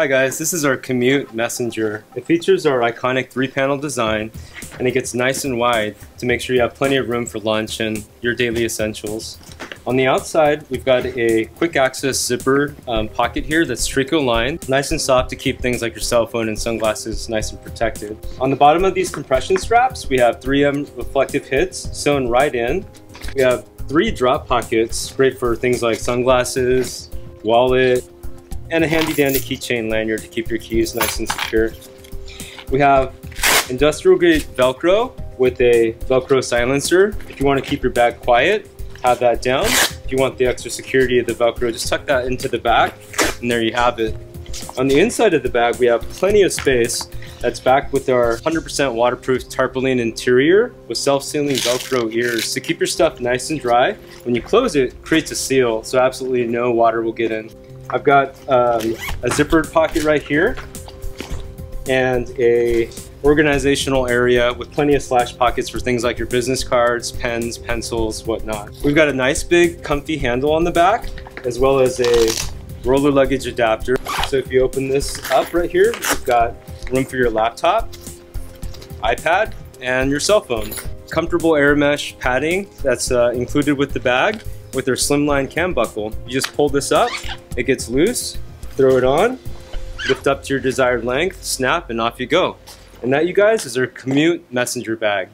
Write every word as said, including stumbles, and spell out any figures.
Hi guys, this is our Commute Messenger. It features our iconic three-panel design, and it gets nice and wide to make sure you have plenty of room for lunch and your daily essentials. On the outside, we've got a quick access zipper um, pocket here that's Trico lined, nice and soft to keep things like your cell phone and sunglasses nice and protected. On the bottom of these compression straps, we have three M reflective hoods sewn right in. We have three drop pockets, great for things like sunglasses, wallet, and a handy-dandy keychain lanyard to keep your keys nice and secure. We have industrial-grade Velcro with a Velcro silencer. If you want to keep your bag quiet, have that down. If you want the extra security of the Velcro, just tuck that into the back, and there you have it. On the inside of the bag, we have plenty of space that's backed with our one hundred percent waterproof tarpaulin interior with self-sealing Velcro ears to keep your stuff nice and dry. When you close it, it creates a seal, so absolutely no water will get in. I've got um, a zippered pocket right here and a organizational area with plenty of slash pockets for things like your business cards, pens, pencils, whatnot. We've got a nice big comfy handle on the back as well as a roller luggage adapter. So if you open this up right here, you've got room for your laptop, iPad, and your cell phone. Comfortable air mesh padding that's uh, included with the bag with their slimline cam buckle. You just pull this up, it gets loose, throw it on, lift up to your desired length, snap, and off you go. And that, you guys, is our Commute Messenger bag.